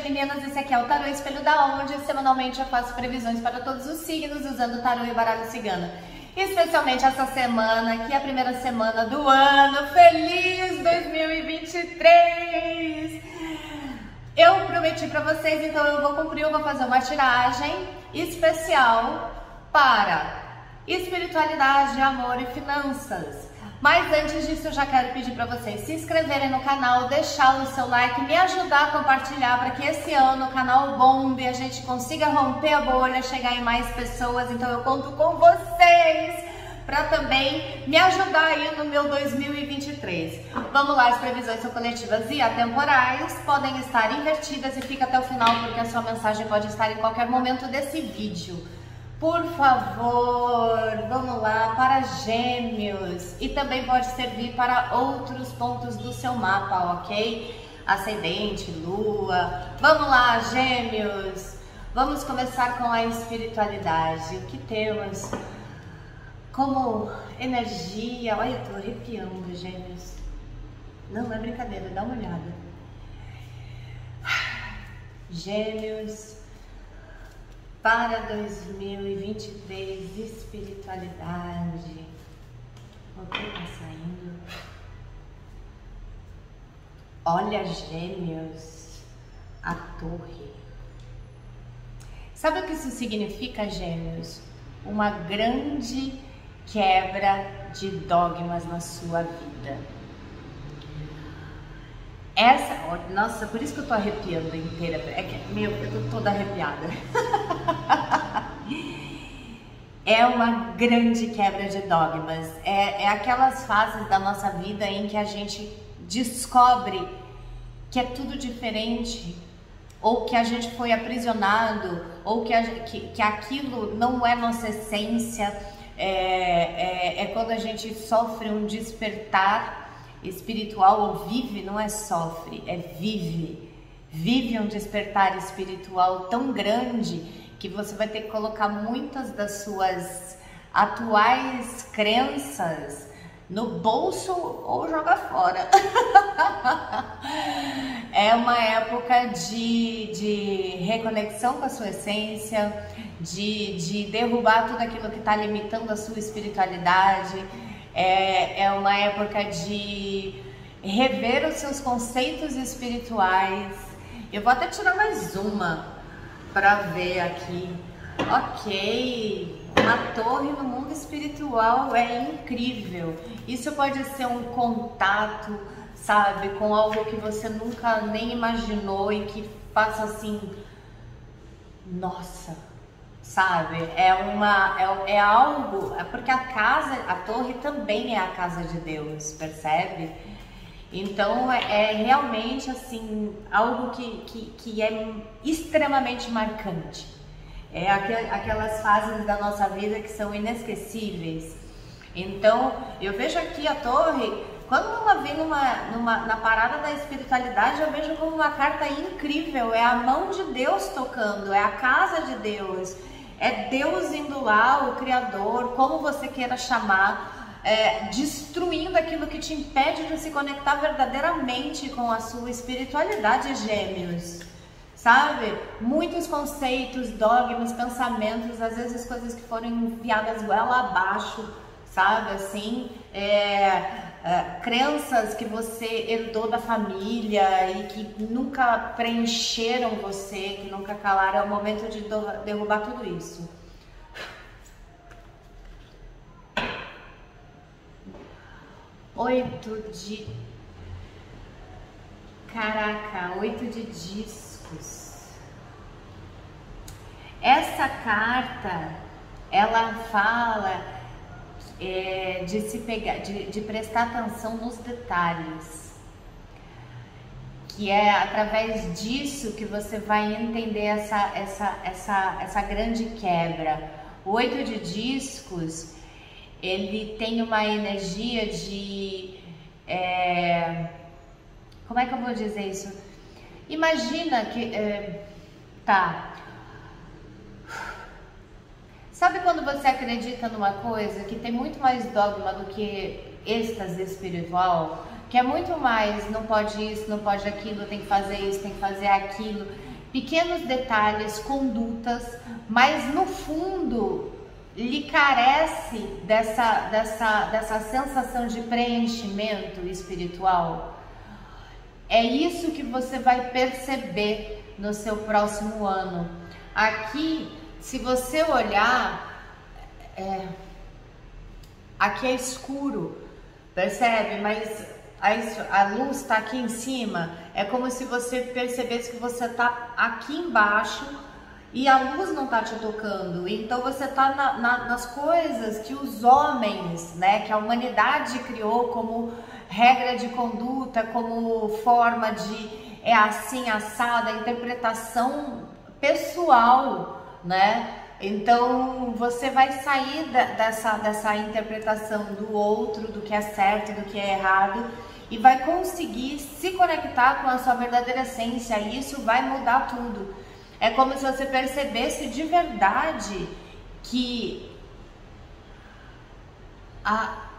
geminianas, esse aqui é o Tarô Espelho da Alma, onde semanalmente eu faço previsões para todos os signos usando o tarô e o baralho cigana. Especialmente essa semana, que é a primeira semana do ano. Feliz 2023! Eu prometi para vocês, então eu vou cumprir, eu vou fazer uma tiragem especial para espiritualidade, amor e finanças. Mas antes disso, eu já quero pedir para vocês se inscreverem no canal, deixar o seu like, me ajudar a compartilhar para que esse ano o canal bombe, a gente consiga romper a bolha, chegar em mais pessoas. Então eu conto com vocês para também me ajudar aí no meu 2023. Vamos lá, as previsões são coletivas e atemporais, podem estar invertidas e fica até o final porque a sua mensagem pode estar em qualquer momento desse vídeo. Por favor, vamos lá, para Gêmeos, e também pode servir para outros pontos do seu mapa, ok? Ascendente, Lua, vamos lá, Gêmeos, vamos começar com a espiritualidade, o que temos como energia, olha, eu tô arrepiando, Gêmeos, não é brincadeira, dá uma olhada, Gêmeos, para 2023, espiritualidade. O que tá saindo? Olha, Gêmeos, a Torre. Sabe o que isso significa, Gêmeos? Uma grande quebra de dogmas na sua vida. Essa, nossa, por isso que eu tô arrepiando inteira, é que, meu, eu tô toda arrepiada. É uma grande quebra de dogmas, é aquelas fases da nossa vida em que a gente descobre que é tudo diferente, ou que a gente foi aprisionado, ou que aquilo não é nossa essência, é quando a gente sofre um despertar espiritual, ou vive, não é sofre, é vive. Vive um despertar espiritual tão grande que você vai ter que colocar muitas das suas atuais crenças no bolso ou jogar fora. É uma época de reconexão com a sua essência, de derrubar tudo aquilo que está limitando a sua espiritualidade. É uma época de rever os seus conceitos espirituais. Eu vou até tirar mais uma para ver aqui. Ok, uma torre no mundo espiritual é incrível. Isso pode ser um contato, sabe, com algo que você nunca nem imaginou e que passa assim, nossa, sabe, é algo, porque a casa, a torre também é a casa de Deus, percebe? Então é realmente assim, algo que é extremamente marcante, é aquelas fases da nossa vida que são inesquecíveis. Então eu vejo aqui a torre, quando ela vem na parada da espiritualidade, eu vejo como uma carta incrível, é a mão de Deus tocando, é a casa de Deus, é Deus indo lá, o Criador, como você queira chamar, destruindo aquilo que te impede de se conectar verdadeiramente com a sua espiritualidade, Gêmeos, sabe? Muitos conceitos, dogmas, pensamentos, às vezes coisas que foram enfiadas goela abaixo, sabe? Assim, crenças que você herdou da família e que nunca preencheram você, que nunca calaram, é o momento de derrubar tudo isso. Oito de discos. Essa carta, ela fala de se pegar, de prestar atenção nos detalhes, que é através disso que você vai entender essa grande quebra. O oito de discos, ele tem uma energia de, como é que eu vou dizer isso? Imagina que, sabe quando você acredita numa coisa que tem muito mais dogma do que êxtase espiritual? que é muito mais não pode isso, não pode aquilo, tem que fazer isso, tem que fazer aquilo, pequenos detalhes, condutas, mas no fundo lhe carece dessa sensação de preenchimento espiritual. É isso que você vai perceber no seu próximo ano. Aqui, se você olhar, aqui é escuro, percebe? Mas a luz está aqui em cima, é como se você percebesse que você está aqui embaixo e a luz não está te tocando. Então você está nas coisas que os homens, né, que a humanidade criou como regra de conduta, como forma de é assim, assada, interpretação pessoal, né? Então você vai sair dessa interpretação do outro, do que é certo, do que é errado, e vai conseguir se conectar com a sua verdadeira essência, e isso vai mudar tudo. É como se você percebesse de verdade que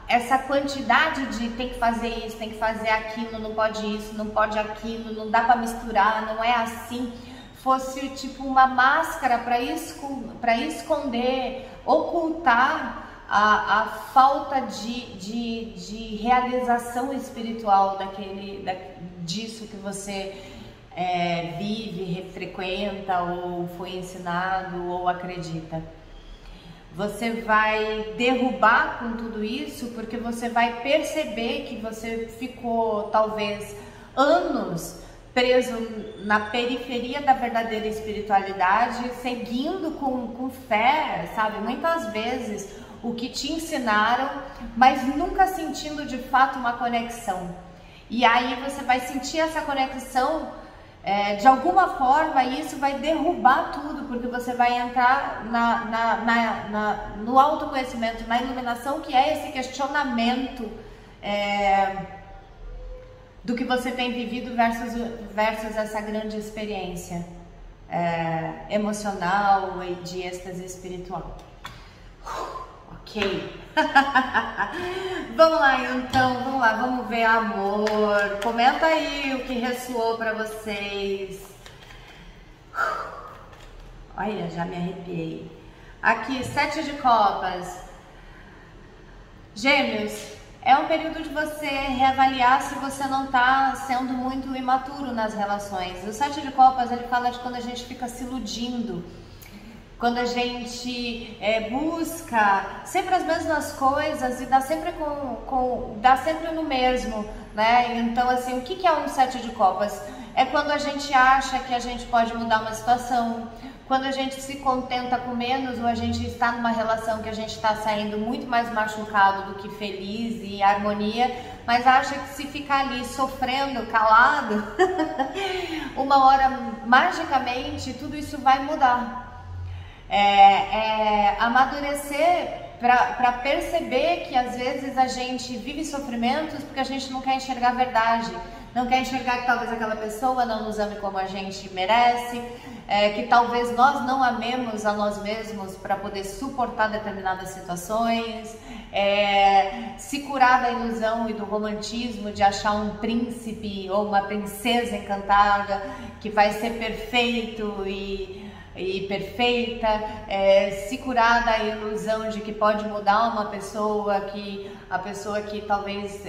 essa quantidade de tem que fazer isso, tem que fazer aquilo, não pode isso, não pode aquilo, não dá para misturar, não é assim, fosse tipo uma máscara para esconder, ocultar a falta de realização espiritual disso que você vive, frequenta, ou foi ensinado, ou acredita. Você vai derrubar com tudo isso, porque você vai perceber que você ficou talvez anos preso na periferia da verdadeira espiritualidade, seguindo com fé, sabe? Muitas vezes o que te ensinaram, mas nunca sentindo de fato uma conexão. E aí você vai sentir essa conexão de alguma forma, e isso vai derrubar tudo, porque você vai entrar no autoconhecimento, na iluminação, que é esse questionamento do que você tem vivido versus essa grande experiência emocional e de êxtase espiritual. Ok. Vamos lá então, vamos ver amor. Comenta aí o que ressoou pra vocês. Olha, já me arrepiei. Aqui, 7 de copas. Gêmeos. É um período de você reavaliar se você não está sendo muito imaturo nas relações. O 7 de copas, ele fala de quando a gente fica se iludindo, quando a gente busca sempre as mesmas coisas e dá sempre, dá sempre no mesmo, né? Então, assim, o que é um 7 de copas? É quando a gente acha que a gente pode mudar uma situação, quando a gente se contenta com menos, ou a gente está numa relação que a gente está saindo muito mais machucado do que feliz e em harmonia, mas acha que se ficar ali sofrendo, calado, uma hora magicamente tudo isso vai mudar. Amadurecer para perceber que às vezes a gente vive sofrimentos porque a gente não quer enxergar a verdade. Não quer enxergar que talvez aquela pessoa não nos ame como a gente merece, que talvez nós não amemos a nós mesmos para poder suportar determinadas situações, se curar da ilusão e do romantismo de achar um príncipe ou uma princesa encantada que vai ser perfeito e perfeita, se curar da ilusão de que pode mudar uma pessoa, que a pessoa que talvez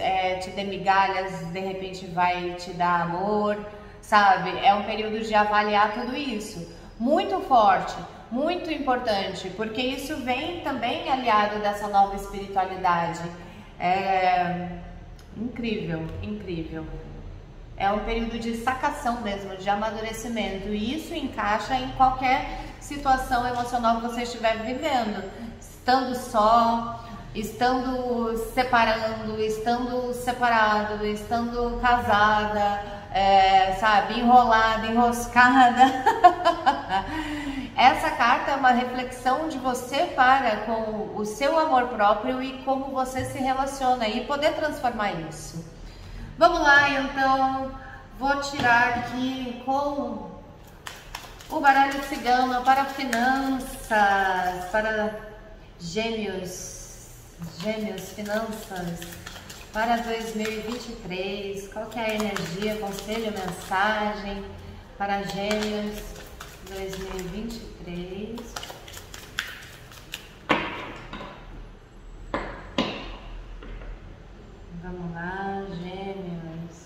te dê migalhas, de repente vai te dar amor, sabe? É um período de avaliar tudo isso, muito forte, muito importante, porque isso vem também aliado dessa nova espiritualidade. Incrível, incrível. É um período de sacação mesmo, de amadurecimento, e isso encaixa em qualquer situação emocional que você estiver vivendo, estando só, estando separando, estando separado, estando casada, sabe, enrolada, enroscada. Essa carta é uma reflexão de você para com o seu amor próprio e como você se relaciona e poder transformar isso. Vamos lá, então, vou tirar aqui com o baralho cigana para finanças, para gêmeos, finanças. para 2023, qual que é a energia, conselho, mensagem para Gêmeos 2023? Vamos lá, Gêmeos.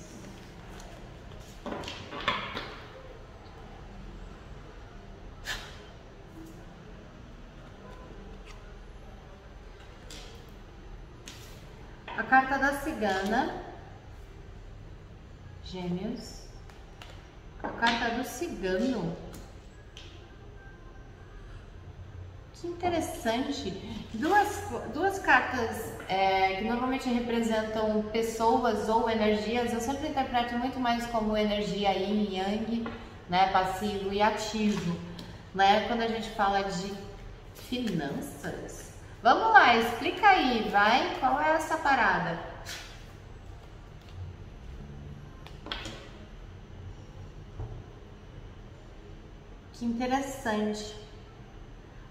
A carta da Cigana, Gêmeos. A carta do Cigano. Que interessante. Duas cartas que normalmente representam pessoas ou energias. Eu sempre interpreto muito mais como energia yin e yang, né? Passivo e ativo, né? Quando a gente fala de finanças. Vamos lá, explica aí, vai? Qual é essa parada? Que interessante.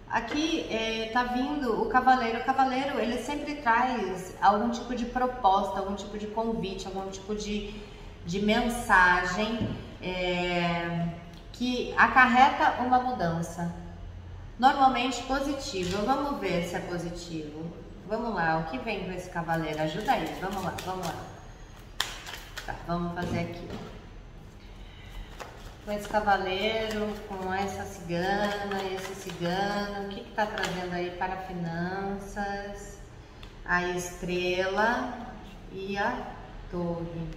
Aqui tá vindo o Cavaleiro. O Cavaleiro, ele sempre traz algum tipo de proposta, algum tipo de convite, algum tipo de mensagem que acarreta uma mudança, normalmente positiva. Vamos ver se é positivo. Vamos lá, o que vem com esse Cavaleiro? Ajuda aí, vamos lá, vamos lá. Tá, vamos fazer aqui, ó. Com esse Cavaleiro, com essa Cigana, esse Cigano, o que tá trazendo aí para finanças? A Estrela e a Torre.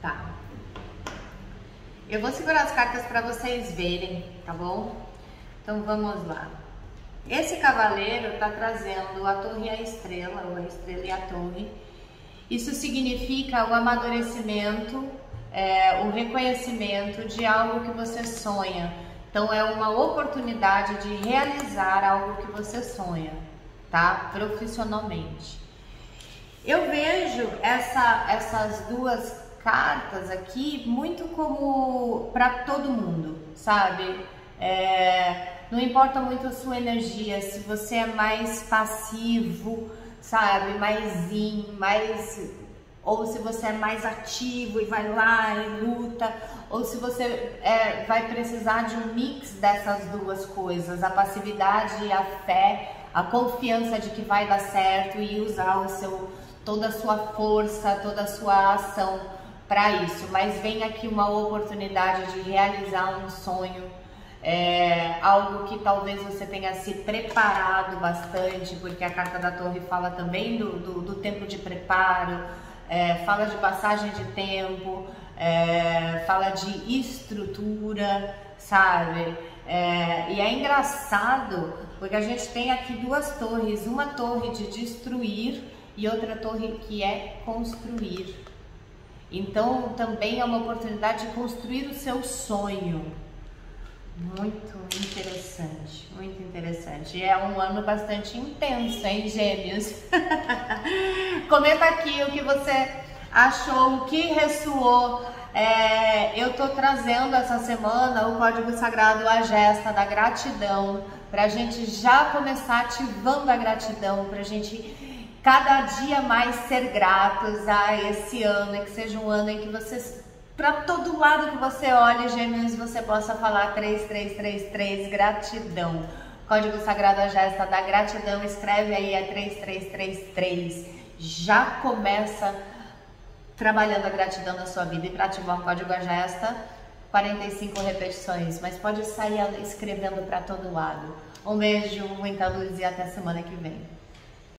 Tá. Eu vou segurar as cartas para vocês verem, tá bom? Então vamos lá. Esse Cavaleiro tá trazendo a Torre e a Estrela, ou a Estrela e a Torre. Isso significa o amadurecimento, o reconhecimento de algo que você sonha. Então é uma oportunidade de realizar algo que você sonha, tá? Profissionalmente. Eu vejo essas duas cartas aqui muito como para todo mundo, sabe? Não importa muito a sua energia, se você é mais passivo, sabe? Mais ou se você é mais ativo e vai lá e luta, ou se você vai precisar de um mix dessas duas coisas, a passividade e a fé, a confiança de que vai dar certo e usar toda a sua força, toda a sua ação para isso. Mas vem aqui uma oportunidade de realizar um sonho, algo que talvez você tenha se preparado bastante, porque a carta da Torre fala também do tempo de preparo, fala de passagem de tempo, fala de estrutura, sabe? E é engraçado porque a gente tem aqui duas torres, uma torre de destruir e outra torre que é construir. Então também é uma oportunidade de construir o seu sonho. Muito interessante, muito interessante. É um ano bastante intenso, hein, Gêmeos? Comenta aqui o que você achou, o que ressoou. Eu tô trazendo essa semana o Código Sagrado, a Gesta da Gratidão, pra gente já começar ativando a gratidão, pra gente cada dia mais ser gratos a esse ano, que seja um ano em que vocês... Para todo lado que você olha, Gêmeos, você possa falar 3333, gratidão. Código Sagrado, a Gesta da Gratidão, escreve aí a 3333. Já começa trabalhando a gratidão na sua vida. E para ativar o Código, a Gesta, 45 repetições. Mas pode sair escrevendo para todo lado. Um beijo, muita luz e até semana que vem.